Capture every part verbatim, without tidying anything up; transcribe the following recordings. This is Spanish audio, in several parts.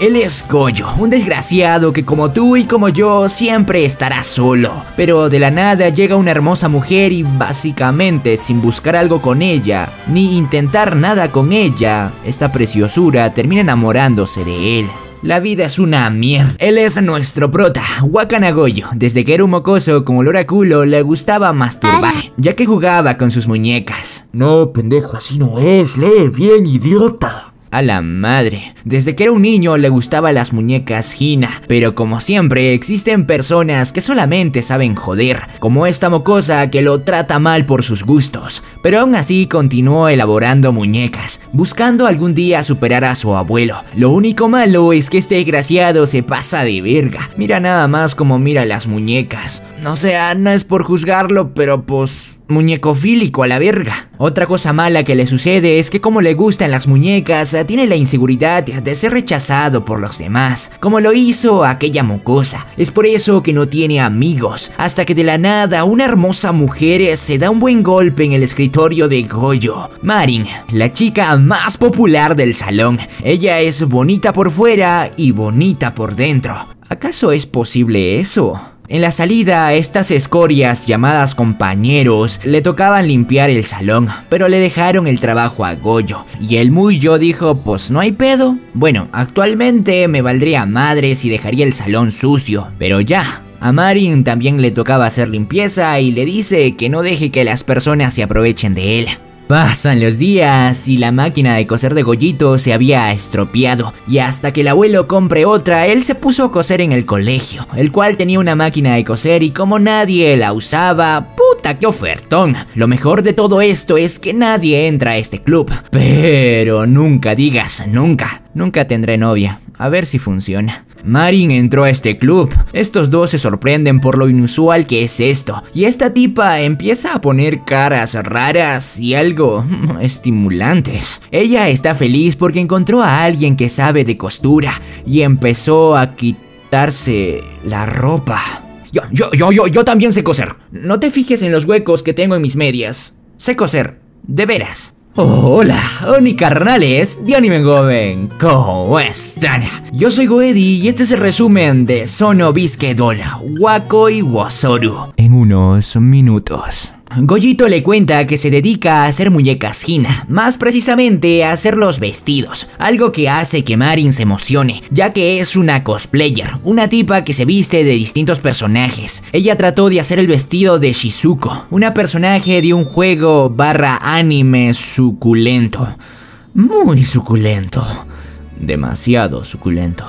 Él es Gojo, un desgraciado que como tú y como yo siempre estará solo. Pero de la nada llega una hermosa mujer y básicamente sin buscar algo con ella, ni intentar nada con ella, esta preciosura termina enamorándose de él. La vida es una mierda. Él es nuestro prota, Wakana Gojo. Desde que era un mocoso con olor a culo, le gustaba masturbar, ya que jugaba con sus muñecas. No, pendejo, así no es, lee bien, idiota. A la madre, desde que era un niño le gustaban las muñecas Gina, pero como siempre existen personas que solamente saben joder, como esta mocosa que lo trata mal por sus gustos, pero aún así continuó elaborando muñecas, buscando algún día superar a su abuelo. Lo único malo es que este desgraciado se pasa de verga, mira nada más como mira las muñecas, o sea, no es por juzgarlo, pero pues... muñecofílico a la verga. Otra cosa mala que le sucede es que como le gustan las muñecas, tiene la inseguridad de ser rechazado por los demás, como lo hizo aquella mocosa. Es por eso que no tiene amigos, hasta que de la nada una hermosa mujer se da un buen golpe en el escritorio de Gojo. Marin, la chica más popular del salón. Ella es bonita por fuera y bonita por dentro. ¿Acaso es posible eso? En la salida, estas escorias llamadas compañeros le tocaban limpiar el salón, pero le dejaron el trabajo a Gojo. Y el muy yo dijo, pues no hay pedo. Bueno, actualmente me valdría madre si dejaría el salón sucio, pero ya. A Marin también le tocaba hacer limpieza y le dice que no deje que las personas se aprovechen de él. Pasan los días y la máquina de coser de Gojito se había estropeado, y hasta que el abuelo compre otra, él se puso a coser en el colegio, el cual tenía una máquina de coser y como nadie la usaba, puta, qué ofertón. Lo mejor de todo esto es que nadie entra a este club, pero nunca digas nunca. Nunca tendré novia, a ver si funciona. Marin entró a este club, estos dos se sorprenden por lo inusual que es esto, y esta tipa empieza a poner caras raras y algo estimulantes. Ella está feliz porque encontró a alguien que sabe de costura y empezó a quitarse la ropa. Yo, yo, yo, yo, yo también sé coser. No te fijes en los huecos que tengo en mis medias. Sé coser, de veras. Oh, hola, Oni carnales de Anime Goben, ¿cómo están? Yo soy Goedi y este es el resumen de Sono Bisquedol, Wakoi Wosoru, en unos minutos. Gojito le cuenta que se dedica a hacer muñecas Gina, más precisamente a hacer los vestidos, algo que hace que Marin se emocione, ya que es una cosplayer, una tipa que se viste de distintos personajes. Ella trató de hacer el vestido de Shizuko, una personaje de un juego barra anime suculento, muy suculento, demasiado suculento.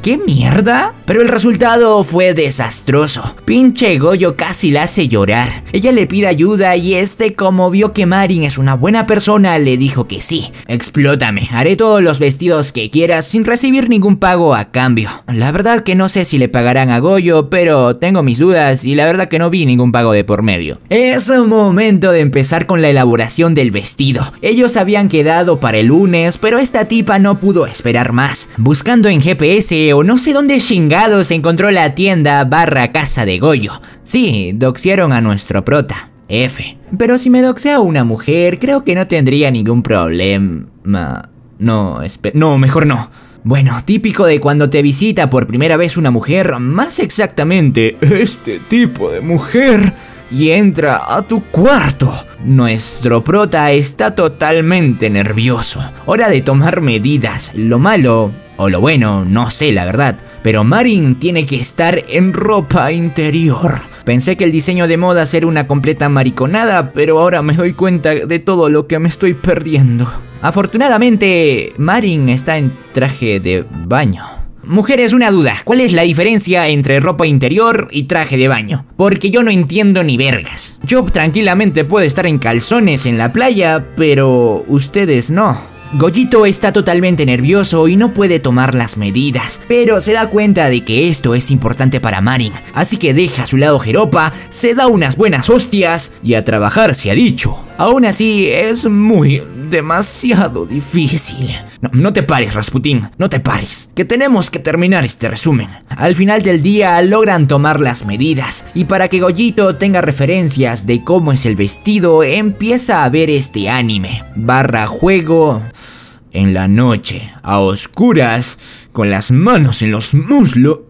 ¿Qué mierda? Pero el resultado fue desastroso. Pinche Gojo casi la hace llorar. Ella le pide ayuda y este, como vio que Marin es una buena persona, le dijo que sí. Explótame, haré todos los vestidos que quieras sin recibir ningún pago a cambio. La verdad que no sé si le pagarán a Gojo, pero tengo mis dudas y la verdad que no vi ningún pago de por medio. Es momento de empezar con la elaboración del vestido. Ellos habían quedado para el lunes, pero esta tipa no pudo esperar más. Buscando en G P S o no sé dónde chingado se encontró la tienda barra casa de Gojo. Sí, doxearon a nuestro prota, F. Pero si me doxea una mujer, creo que no tendría ningún problema. No, no, mejor no. Bueno, típico de cuando te visita por primera vez una mujer, más exactamente, este tipo de mujer, y entra a tu cuarto. Nuestro prota está totalmente nervioso. Hora de tomar medidas. Lo malo... o lo bueno, no sé la verdad, pero Marin tiene que estar en ropa interior. Pensé que el diseño de modas era una completa mariconada, pero ahora me doy cuenta de todo lo que me estoy perdiendo. Afortunadamente, Marin está en traje de baño. Mujeres, una duda, ¿cuál es la diferencia entre ropa interior y traje de baño? Porque yo no entiendo ni vergas. Yo tranquilamente puedo estar en calzones en la playa, pero ustedes no. Gojito está totalmente nervioso y no puede tomar las medidas, pero se da cuenta de que esto es importante para Marin, así que deja a su lado jeropa, se da unas buenas hostias y a trabajar se ha dicho. Aún así es muy, demasiado difícil. No, no te pares, Rasputín, no te pares, que tenemos que terminar este resumen. Al final del día logran tomar las medidas, y para que Gojito tenga referencias de cómo es el vestido, empieza a ver este anime barra juego en la noche, a oscuras, con las manos en los muslos.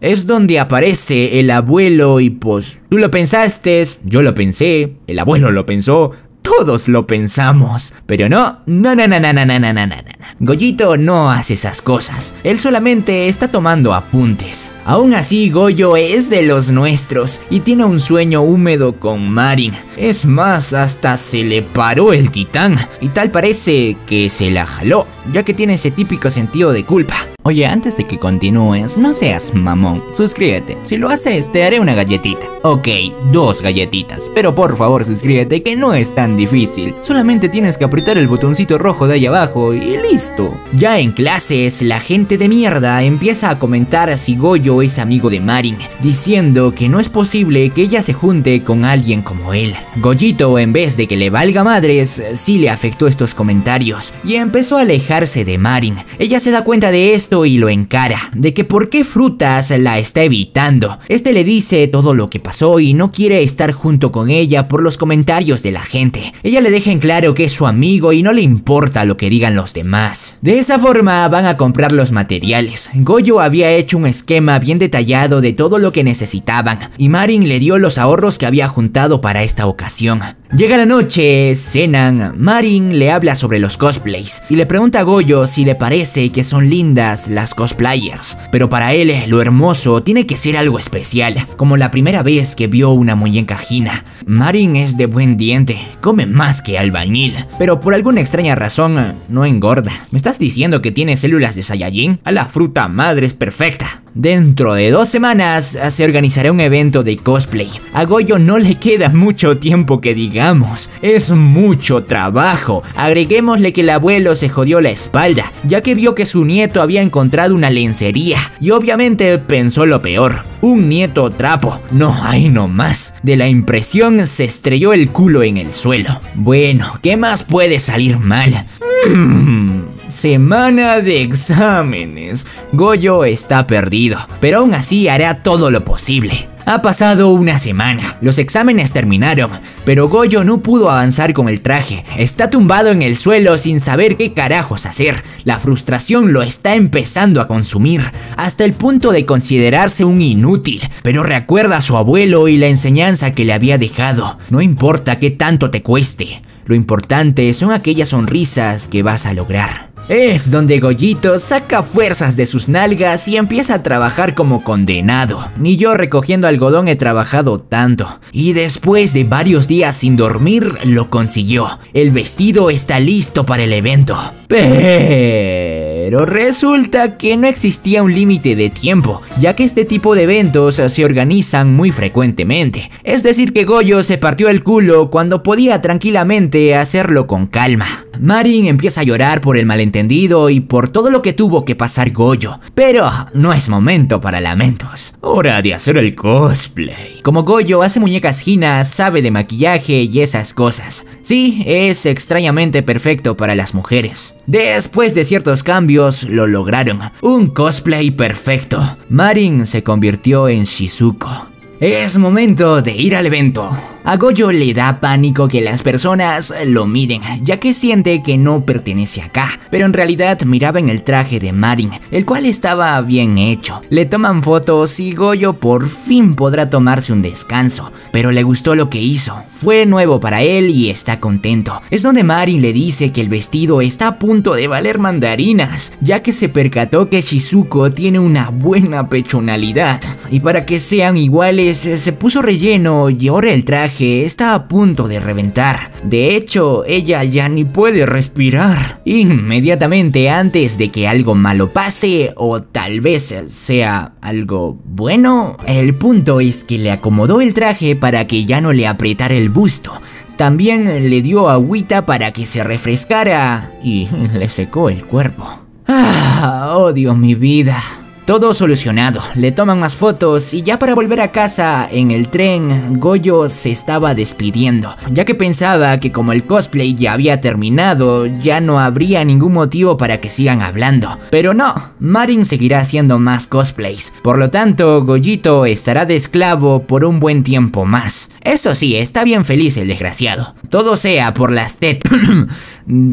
Es donde aparece el abuelo y pues... Tú lo pensaste, yo lo pensé, el abuelo lo pensó, todos lo pensamos. Pero no, no, no, no, no, no, no, no, no, no. Gojito no hace esas cosas, él solamente está tomando apuntes. Aún así, Gojo es de los nuestros y tiene un sueño húmedo con Marin. Es más, hasta se le paró el titán y tal parece que se la jaló, ya que tiene ese típico sentido de culpa. Oye, antes de que continúes, no seas mamón, suscríbete. Si lo haces, te haré una galletita. Ok, dos galletitas, pero por favor suscríbete, que no es tan difícil. Solamente tienes que apretar el botoncito rojo de ahí abajo y listo. Ya en clases, la gente de mierda empieza a comentar si Gojo es amigo de Marin, diciendo que no es posible que ella se junte con alguien como él. Gojito, en vez de que le valga madres, sí le afectó estos comentarios y empezó a alejarse de Marin. Ella se da cuenta de esto y lo encara, de que por qué Frutas la está evitando. Este le dice todo lo que pasó y no quiere estar junto con ella por los comentarios de la gente. Ella le deja en claro que es su amigo y no le importa lo que digan los demás. De esa forma van a comprar los materiales. Gojo había hecho un esquema bien detallado de todo lo que necesitaban y Marin le dio los ahorros que había juntado para esta ocasión. Llega la noche, cenan, Marin le habla sobre los cosplays y le pregunta a Gojo si le parece que son lindas las cosplayers, pero para él lo hermoso tiene que ser algo especial, como la primera vez que vio una muñeca Gina. Marin es de buen diente, come más que albañil, pero por alguna extraña razón no engorda. ¿Me estás diciendo que tiene células de Saiyajin? A la fruta madre es perfecta. Dentro de dos semanas se organizará un evento de cosplay. A Gojo no le queda mucho tiempo que digamos, es mucho trabajo. Agreguémosle que el abuelo se jodió la espalda, ya que vio que su nieto había encontrado una lencería y obviamente pensó lo peor, un nieto trapo, no hay no más. De la impresión se estrelló el culo en el suelo. Bueno, ¿qué más puede salir mal? Mm. Semana de exámenes. Gojo está perdido, pero aún así hará todo lo posible. Ha pasado una semana, los exámenes terminaron, pero Gojo no pudo avanzar con el traje. Está tumbado en el suelo sin saber qué carajos hacer. La frustración lo está empezando a consumir, hasta el punto de considerarse un inútil. Pero recuerda a su abuelo y la enseñanza que le había dejado. No importa qué tanto te cueste, lo importante son aquellas sonrisas que vas a lograr. Es donde Gojito saca fuerzas de sus nalgas y empieza a trabajar como condenado. Ni yo recogiendo algodón he trabajado tanto. Y después de varios días sin dormir, lo consiguió. El vestido está listo para el evento. Pero resulta que no existía un límite de tiempo, ya que este tipo de eventos se organizan muy frecuentemente. Es decir que Gojo se partió el culo cuando podía tranquilamente hacerlo con calma. Marin empieza a llorar por el malentendido y por todo lo que tuvo que pasar Gojo, pero no es momento para lamentos. Hora de hacer el cosplay. Como Gojo hace muñecas Gina, sabe de maquillaje y esas cosas. Sí, es extrañamente perfecto para las mujeres. Después de ciertos cambios, lo lograron. Un cosplay perfecto. Marin se convirtió en Shizuko. Es momento de ir al evento. A Gojo le da pánico que las personas lo miren, ya que siente que no pertenece acá, pero en realidad miraba en el traje de Marin, el cual estaba bien hecho. Le toman fotos y Gojo por fin podrá tomarse un descanso, pero le gustó lo que hizo, fue nuevo para él y está contento. Es donde Marin le dice que el vestido está a punto de valer mandarinas, ya que se percató que Shizuko tiene una buena pechonalidad, y para que sean iguales se puso relleno y ahora el traje está a punto de reventar. De hecho, ella ya ni puede respirar. Inmediatamente antes de que algo malo pase, o tal vez sea algo bueno, el punto es que le acomodó el traje para que ya no le apretara el busto. También le dio agüita para que se refrescara y le secó el cuerpo. Ah, odio mi vida. Todo solucionado, le toman más fotos y ya para volver a casa en el tren, Gojo se estaba despidiendo, ya que pensaba que como el cosplay ya había terminado, ya no habría ningún motivo para que sigan hablando. Pero no, Marin seguirá haciendo más cosplays, por lo tanto Gojito estará de esclavo por un buen tiempo más. Eso sí, está bien feliz el desgraciado. Todo sea por las tetas,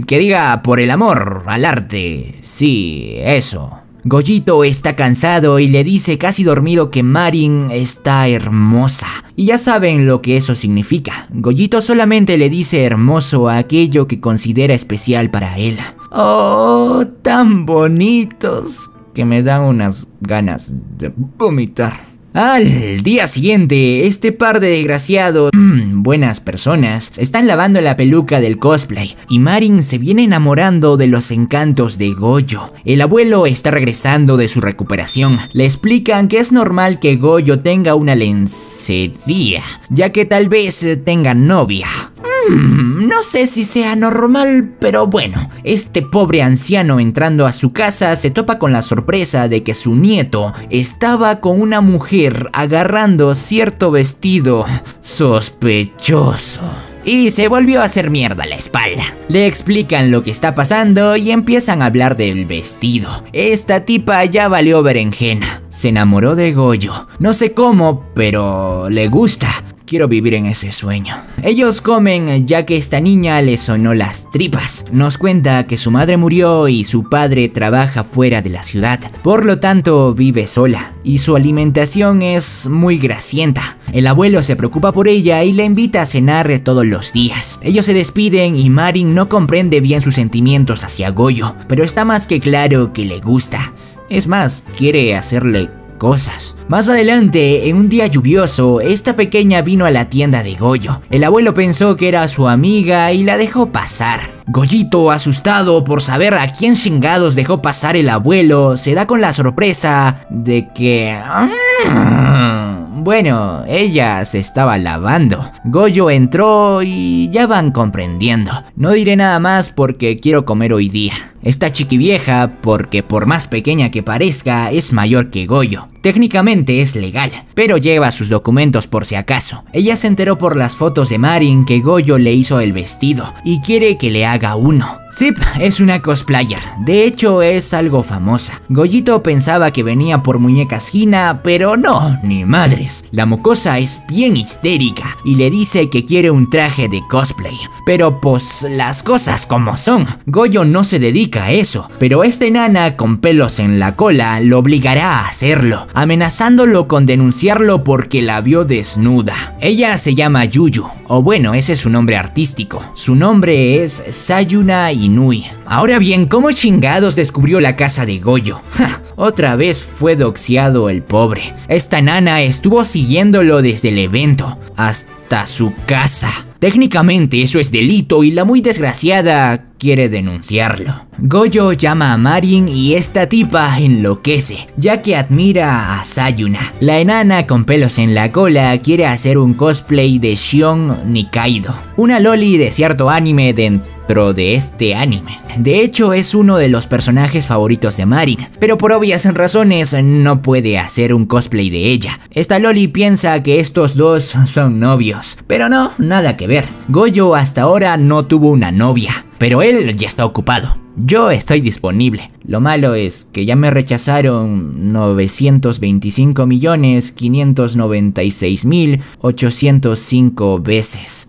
que diga por el amor al arte, sí, eso. Gojito está cansado y le dice casi dormido que Marin está hermosa. Y ya saben lo que eso significa. Gojito solamente le dice hermoso a aquello que considera especial para él. Oh, tan bonitos, que me dan unas ganas de vomitar. Al día siguiente, este par de desgraciados, mmm, buenas personas, están lavando la peluca del cosplay y Marin se viene enamorando de los encantos de Gojo. El abuelo está regresando de su recuperación. Le explican que es normal que Gojo tenga una lencería, ya que tal vez tenga novia. Hmm, no sé si sea normal, pero bueno, este pobre anciano entrando a su casa se topa con la sorpresa de que su nieto estaba con una mujer agarrando cierto vestido sospechoso. Y se volvió a hacer mierda la espalda. Le explican lo que está pasando y empiezan a hablar del vestido. Esta tipa ya valió berenjena. Se enamoró de Gojo. No sé cómo, pero le gusta. Quiero vivir en ese sueño. Ellos comen ya que esta niña le sonó las tripas. Nos cuenta que su madre murió y su padre trabaja fuera de la ciudad. Por lo tanto vive sola y su alimentación es muy grasienta. El abuelo se preocupa por ella y la invita a cenar todos los días. Ellos se despiden y Marin no comprende bien sus sentimientos hacia Gojo, pero está más que claro que le gusta. Es más, quiere hacerle cosas. Más adelante, en un día lluvioso, esta pequeña vino a la tienda de Gojo. El abuelo pensó que era su amiga y la dejó pasar. Gojito, asustado por saber a quién chingados dejó pasar el abuelo, se da con la sorpresa de que... bueno, ella se estaba lavando. Gojo entró y ya van comprendiendo. No diré nada más porque quiero comer hoy día. Esta chiquivieja, porque por más pequeña que parezca, es mayor que Gojo. Técnicamente es legal, pero lleva sus documentos por si acaso. Ella se enteró por las fotos de Marin que Gojo le hizo el vestido y quiere que le haga uno. Zip es una cosplayer, de hecho es algo famosa. Gojito pensaba que venía por muñecas Gina, pero no, ni madres. La mocosa es bien histérica y le dice que quiere un traje de cosplay. Pero pues las cosas como son. Gojo no se dedica a eso, pero esta enana con pelos en la cola lo obligará a hacerlo, amenazándolo con denunciarlo porque la vio desnuda. Ella se llama Yuyu, o bueno, ese es su nombre artístico. Su nombre es Sajuna Inui. Ahora bien, ¿cómo chingados descubrió la casa de Gojo? ¡Ja! Otra vez fue doxiado el pobre. Esta nana estuvo siguiéndolo desde el evento hasta su casa. Técnicamente eso es delito y la muy desgraciada quiere denunciarlo. Gojo llama a Marin y esta tipa enloquece, ya que admira a Sajuna. La enana con pelos en la cola quiere hacer un cosplay de Shion Nikaido, una loli de cierto anime dentro de este anime. De hecho es uno de los personajes favoritos de Marin, pero por obvias razones no puede hacer un cosplay de ella. Esta loli piensa que estos dos son novios, pero no, nada que ver. Gojo hasta ahora no tuvo una novia, pero él ya está ocupado. Yo estoy disponible. Lo malo es que ya me rechazaron novecientos veinticinco millones quinientos noventa y seis mil ochocientos cinco veces.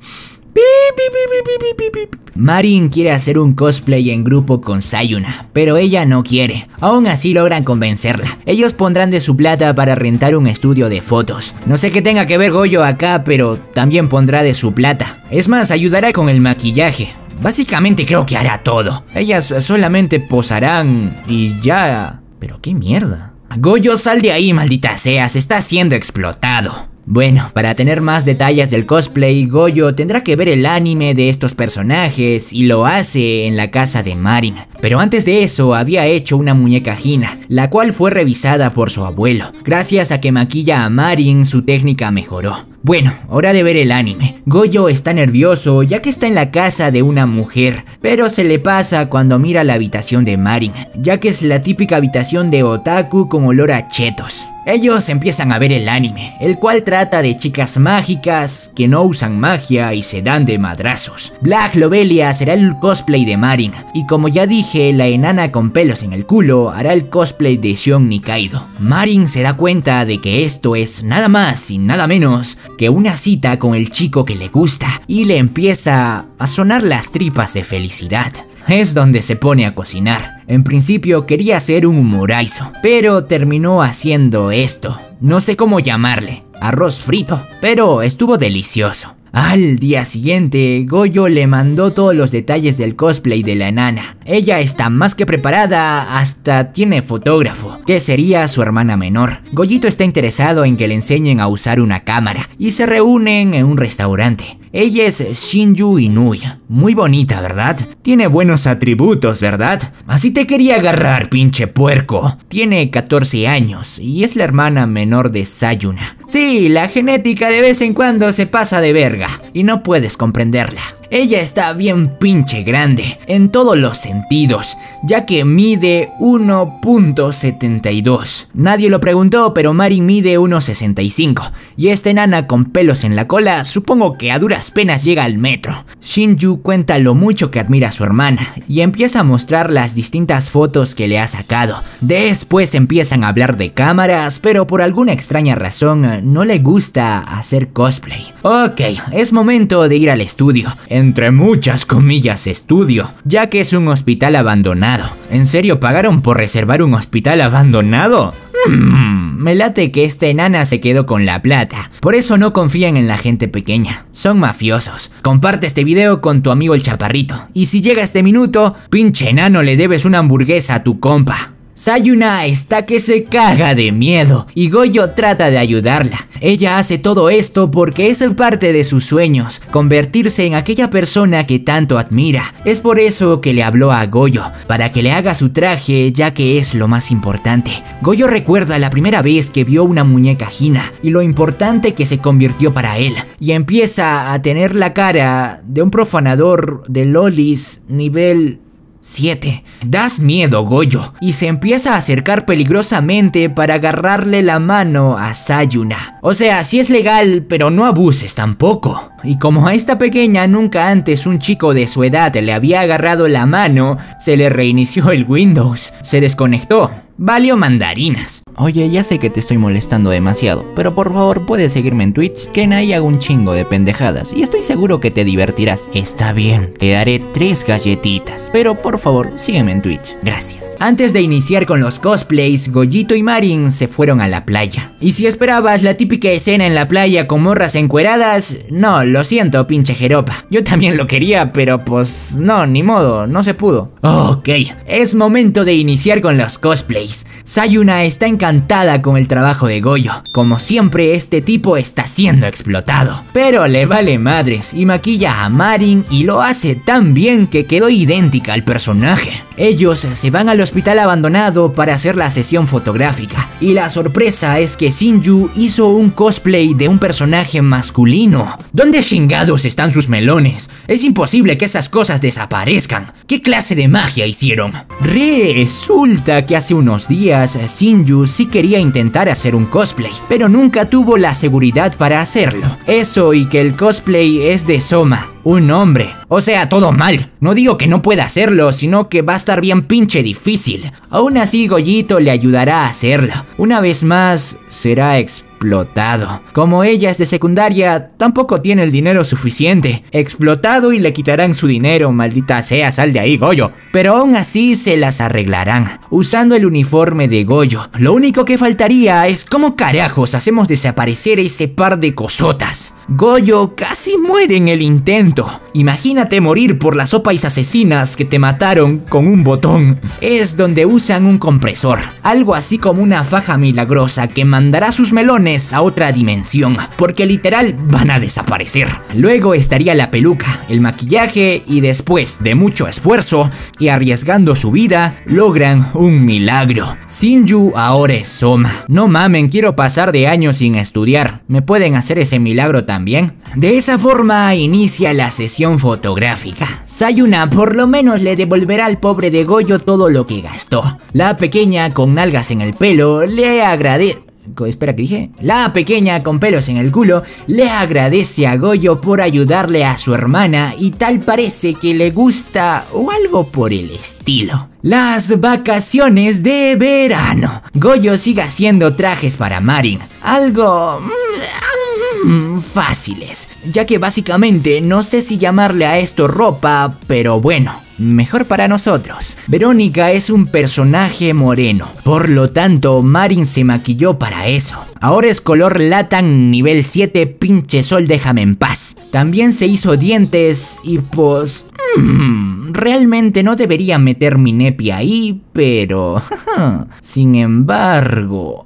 Pi, pi, pi, pi, pi, pi, pi. Marin quiere hacer un cosplay en grupo con Sajuna, pero ella no quiere. Aún así logran convencerla. Ellos pondrán de su plata para rentar un estudio de fotos. No sé qué tenga que ver Gojo acá, pero también pondrá de su plata. Es más, ayudará con el maquillaje. Básicamente creo que hará todo. Ellas solamente posarán y ya. Pero qué mierda. Gojo, sal de ahí, maldita sea, se está siendo explotado. Bueno, para tener más detalles del cosplay, Gojo tendrá que ver el anime de estos personajes y lo hace en la casa de Marin. Pero antes de eso había hecho una muñeca Gina, la cual fue revisada por su abuelo. Gracias a que maquilla a Marin, su técnica mejoró. Bueno, hora de ver el anime. Gojo está nervioso ya que está en la casa de una mujer, pero se le pasa cuando mira la habitación de Marin, ya que es la típica habitación de otaku con olor a chetos. Ellos empiezan a ver el anime, el cual trata de chicas mágicas que no usan magia y se dan de madrazos. Black Lobelia será el cosplay de Marin, y como ya dije, la enana con pelos en el culo hará el cosplay de Shion Nikaido. Marin se da cuenta de que esto es nada más y nada menos que una cita con el chico que le gusta, y le empieza a sonar las tripas de felicidad. Es donde se pone a cocinar. En principio quería hacer un humoraizo, pero terminó haciendo esto. No sé cómo llamarle, arroz frito, pero estuvo delicioso. Al día siguiente, Gojo le mandó todos los detalles del cosplay de la enana. Ella está más que preparada, hasta tiene fotógrafo, que sería su hermana menor. Gojito está interesado en que le enseñen a usar una cámara, y se reúnen en un restaurante. Ella es Shinju Inui, muy bonita, ¿verdad? Tiene buenos atributos, ¿verdad? Así te quería agarrar, pinche puerco. Tiene catorce años y es la hermana menor de Sajuna. Sí, la genética de vez en cuando se pasa de verga y no puedes comprenderla. Ella está bien pinche grande, en todos los sentidos, ya que mide uno punto setenta y dos. Nadie lo preguntó, pero Marin mide uno punto sesenta y cinco, y esta enana con pelos en la cola supongo que a duras penas llega al metro. Shinju cuenta lo mucho que admira a su hermana, y empieza a mostrar las distintas fotos que le ha sacado. Después empiezan a hablar de cámaras, pero por alguna extraña razón no le gusta hacer cosplay. Ok, es momento de ir al estudio. Entre muchas comillas estudio, ya que es un hospital abandonado. ¿En serio pagaron por reservar un hospital abandonado? Hmm, me late que esta enana se quedó con la plata. Por eso no confían en la gente pequeña. Son mafiosos. Comparte este video con tu amigo el chaparrito. Y si llega este minuto, pinche enano, le debes una hamburguesa a tu compa. Sajuna está que se caga de miedo y Gojo trata de ayudarla. Ella hace todo esto porque es parte de sus sueños, convertirse en aquella persona que tanto admira. Es por eso que le habló a Gojo, para que le haga su traje, ya que es lo más importante. Gojo recuerda la primera vez que vio una muñeca Gina y lo importante que se convirtió para él, y empieza a tener la cara de un profanador de lolis nivel siete. Das miedo, Gojo, y se empieza a acercar peligrosamente para agarrarle la mano a Sajuna. O sea, sí es legal, pero no abuses tampoco. Y como a esta pequeña nunca antes un chico de su edad le había agarrado la mano, se le reinició el Windows, se desconectó. Valió mandarinas. Oye, ya sé que te estoy molestando demasiado, pero por favor puedes seguirme en Twitch, que en ahí hago un chingo de pendejadas y estoy seguro que te divertirás. Está bien, te daré tres galletitas, pero por favor sígueme en Twitch, gracias. Antes de iniciar con los cosplays, Gojito y Marin se fueron a la playa. Y si esperabas la típica escena en la playa con morras encueradas, no, lo siento pinche jeropa. Yo también lo quería, pero pues no, ni modo, no se pudo. Ok, es momento de iniciar con los cosplays. Sajuna está encantada con el trabajo de Gojo. Como siempre, este tipo está siendo explotado, pero le vale madres y maquilla a Marin y lo hace tan bien que quedó idéntica al personaje. Ellos se van al hospital abandonado para hacer la sesión fotográfica, y la sorpresa es que Shinju hizo un cosplay de un personaje masculino. ¿Dónde chingados están sus melones? Es imposible que esas cosas desaparezcan. ¿Qué clase de magia hicieron? Resulta que hace unos días Shinju sí quería intentar hacer un cosplay, pero nunca tuvo la seguridad para hacerlo. Eso y que el cosplay es de Soma, un hombre. O sea, todo mal. No digo que no pueda hacerlo, sino que va a estar bien pinche difícil. Aún así, Gojito le ayudará a hacerlo. Una vez más, será explotado. Como ella es de secundaria, tampoco tiene el dinero suficiente. Explotado y le quitarán su dinero, maldita sea, sal de ahí, Gojo. Pero aún así se las arreglarán, usando el uniforme de Gojo. Lo único que faltaría es cómo carajos hacemos desaparecer ese par de cosotas. Gojo casi muere en el intento. Imagínate morir por las sopas asesinas que te mataron con un botón. Es donde usan un compresor, algo así como una faja milagrosa que mandará sus melones japones a otra dimensión, porque literal van a desaparecer. Luego estaría la peluca, el maquillaje y después de mucho esfuerzo y arriesgando su vida, logran un milagro. Shinju ahora es Soma. No mamen, quiero pasar de años sin estudiar. ¿Me pueden hacer ese milagro también? De esa forma inicia la sesión fotográfica. Sajuna por lo menos le devolverá al pobre de Gojo todo lo que gastó. La pequeña con nalgas en el pelo le agradece... Espera, ¿qué dije? La pequeña con pelos en el culo le agradece a Gojo por ayudarle a su hermana y tal parece que le gusta o algo por el estilo. Las vacaciones de verano. Gojo sigue haciendo trajes para Marin. Algo... fáciles, ya que básicamente no sé si llamarle a esto ropa, pero bueno, mejor para nosotros. Verónica es un personaje moreno, por lo tanto Marin se maquilló para eso. Ahora es color Latan nivel siete, pinche sol déjame en paz. También se hizo dientes y pues... mmm, realmente no debería meter mi nepi ahí, pero... sin embargo...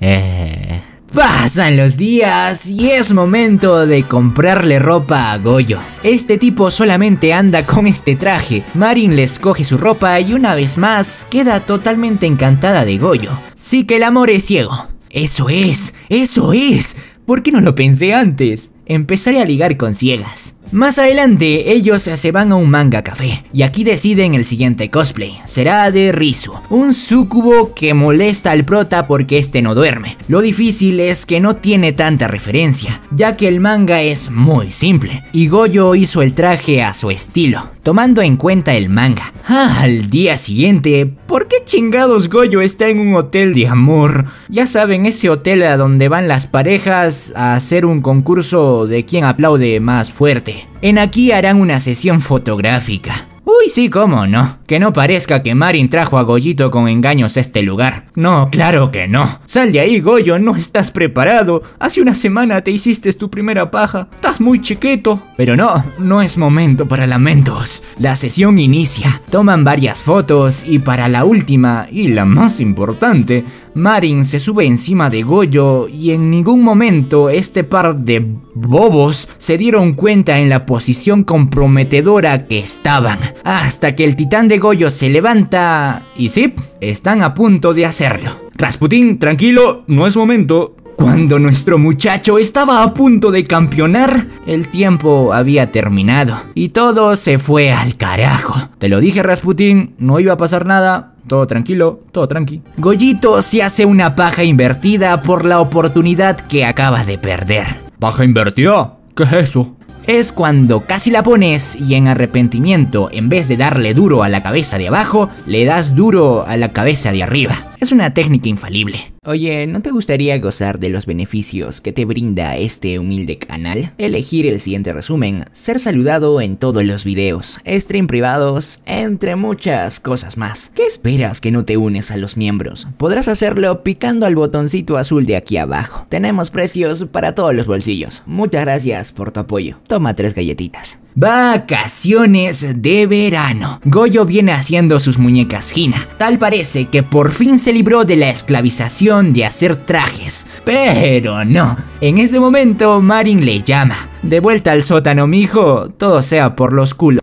eh... Pasan los días y es momento de comprarle ropa a Gojo. Este tipo solamente anda con este traje. Marin le escoge su ropa y una vez más queda totalmente encantada de Gojo. Sí que el amor es ciego. Eso es, eso es. ¿Por qué no lo pensé antes? Empezaré a ligar con ciegas. Más adelante, ellos se van a un manga café, y aquí deciden el siguiente cosplay. Será de Rizu, un súcubo que molesta al prota porque este no duerme. Lo difícil es que no tiene tanta referencia, ya que el manga es muy simple, y Gojo hizo el traje a su estilo, tomando en cuenta el manga. Ah, al día siguiente, ¿por qué chingados Gojo está en un hotel de amor? Ya saben, ese hotel a donde van las parejas a hacer un concurso de quién aplaude más fuerte. En aquí harán una sesión fotográfica. Uy, sí, cómo no. Que no parezca que Marin trajo a Gojito con engaños a este lugar. No, claro que no. Sal de ahí, Gojo, no estás preparado. Hace una semana te hiciste tu primera paja. Estás muy chiquito. Pero no, no es momento para lamentos. La sesión inicia. Toman varias fotos y para la última, y la más importante, Marin se sube encima de Gojo y en ningún momento este par de bobos se dieron cuenta en la posición comprometedora que estaban. Hasta que el titán de Gojo se levanta y sí, están a punto de hacerlo. Rasputín, tranquilo, no es momento. Cuando nuestro muchacho estaba a punto de campeonar, el tiempo había terminado y todo se fue al carajo. Te lo dije, Rasputín, no iba a pasar nada. Todo tranquilo, todo tranqui. Gojito se hace una paja invertida por la oportunidad que acaba de perder. ¿Paja invertida? ¿Qué es eso? Es cuando casi la pones y en arrepentimiento, en vez de darle duro a la cabeza de abajo, le das duro a la cabeza de arriba. Es una técnica infalible. Oye, ¿no te gustaría gozar de los beneficios que te brinda este humilde canal? Elegir el siguiente resumen, ser saludado en todos los videos, stream privados, entre muchas cosas más. ¿Qué esperas que no te unes a los miembros? Podrás hacerlo picando al botoncito azul de aquí abajo. Tenemos precios para todos los bolsillos. Muchas gracias por tu apoyo. Toma tres galletitas. Vacaciones de verano. Gojo viene haciendo sus muñecas Gina. Tal parece que por fin se libró de la esclavización de hacer trajes. Pero no. En ese momento Marin le llama. De vuelta al sótano, mijo. Todo sea por los culos.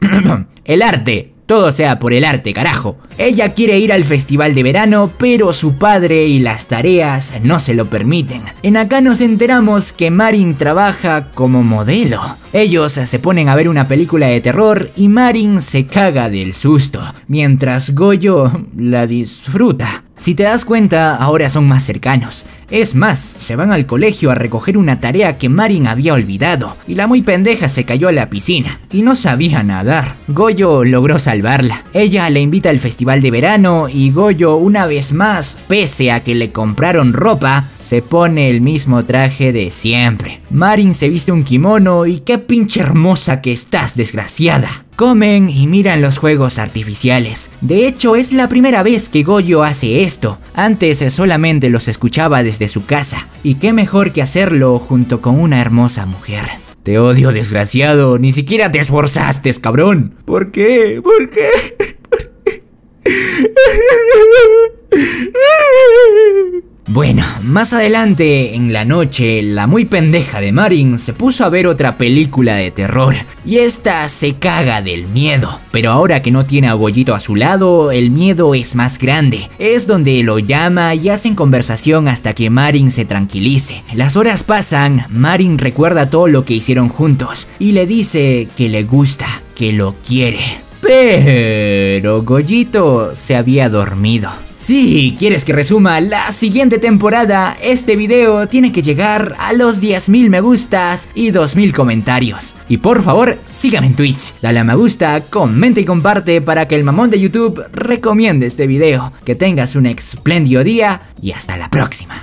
El arte. Todo sea por el arte, carajo. Ella quiere ir al festival de verano, pero su padre y las tareas no se lo permiten. En acá nos enteramos que Marin trabaja como modelo. Ellos se ponen a ver una película de terror y Marin se caga del susto, mientras Gojo la disfruta. Si te das cuenta, ahora son más cercanos. Es más, se van al colegio a recoger una tarea que Marin había olvidado, y la muy pendeja se cayó a la piscina, y no sabía nadar. Gojo logró salvarla. Ella la invita al festival de verano, y Gojo una vez más, pese a que le compraron ropa, se pone el mismo traje de siempre. Marin se viste un kimono, y qué pinche hermosa que estás, desgraciada. Comen y miran los juegos artificiales. De hecho, es la primera vez que Gojo hace esto. Antes solamente los escuchaba desde su casa. Y qué mejor que hacerlo junto con una hermosa mujer. Te odio, desgraciado. Ni siquiera te esforzaste, cabrón. ¿Por qué? ¿Por qué? ¿Por qué? Bueno, más adelante en la noche, la muy pendeja de Marin se puso a ver otra película de terror y esta se caga del miedo. Pero ahora que no tiene a Gollito a su lado, el miedo es más grande. Es donde lo llama y hacen conversación hasta que Marin se tranquilice. Las horas pasan, Marin recuerda todo lo que hicieron juntos y le dice que le gusta, que lo quiere. Pero Gollito se había dormido. Si quieres que resuma la siguiente temporada, este video tiene que llegar a los diez mil me gustas y dos mil comentarios. Y por favor, síganme en Twitch, dale a me gusta, comenta y comparte para que el mamón de YouTube recomiende este video. Que tengas un espléndido día y hasta la próxima.